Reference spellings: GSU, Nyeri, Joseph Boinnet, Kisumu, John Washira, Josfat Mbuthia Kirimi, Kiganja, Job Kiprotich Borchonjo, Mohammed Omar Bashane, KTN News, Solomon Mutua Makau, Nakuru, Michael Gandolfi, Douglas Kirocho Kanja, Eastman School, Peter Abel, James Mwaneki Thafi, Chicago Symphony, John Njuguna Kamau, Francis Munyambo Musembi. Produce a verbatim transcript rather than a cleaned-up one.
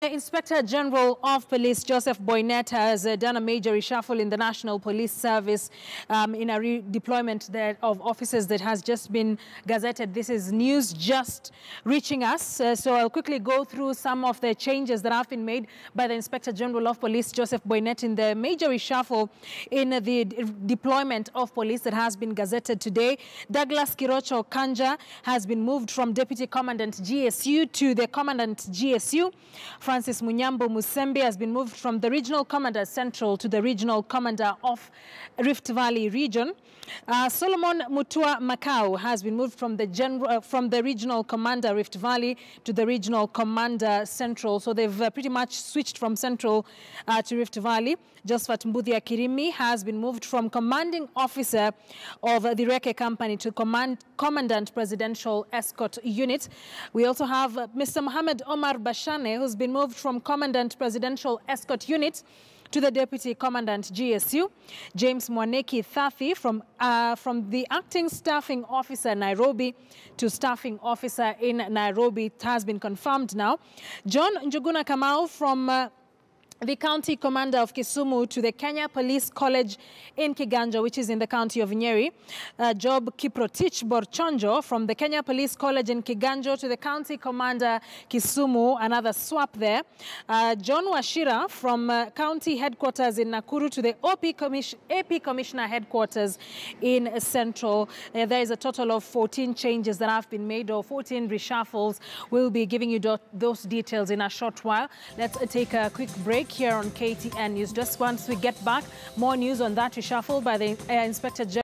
The Inspector General of Police, Joseph Boinnet, has uh, done a major reshuffle in the National Police Service um, in a redeployment there of officers that has just been gazetted. This is news just reaching us. Uh, so I'll quickly go through some of the changes that have been made by the Inspector General of Police, Joseph Boinnet, in the major reshuffle in uh, the deployment of police that has been gazetted today. Douglas Kirocho Kanja has been moved from Deputy Commandant G S U to the Commandant G S U. Francis Munyambo Musembi has been moved from the Regional Commander Central to the Regional Commander of Rift Valley Region. Uh, Solomon Mutua Makau has been moved from the, general, uh, from the Regional Commander Rift Valley to the Regional Commander Central. So they've uh, pretty much switched from Central uh, to Rift Valley. Josfat Mbuthia Kirimi has been moved from Commanding Officer of uh, the Reke Company to command, Commandant Presidential Escort Unit. We also have uh, Mister Mohammed Omar Bashane, who's been moved from Commandant Presidential Escort Unit to the Deputy Commandant G S U. James Mwaneki Thafi from, uh, from the Acting Staffing Officer Nairobi to Staffing Officer in Nairobi. It has been confirmed now. John Njuguna Kamau from uh, the County Commander of Kisumu to the Kenya Police College in Kiganja, which is in the county of Nyeri. Uh, Job Kiprotich Borchonjo from the Kenya Police College in Kiganja to the County Commander Kisumu, another swap there. Uh, John Washira from uh, County Headquarters in Nakuru to the O P Commis- A P Commissioner Headquarters in Central. Uh, there is a total of fourteen changes that have been made, or fourteen reshuffles. We'll be giving you those details in a short while. Let's uh, take a quick break here on K T N News. Just once we get back, more news on that reshuffle by the uh, Inspector General.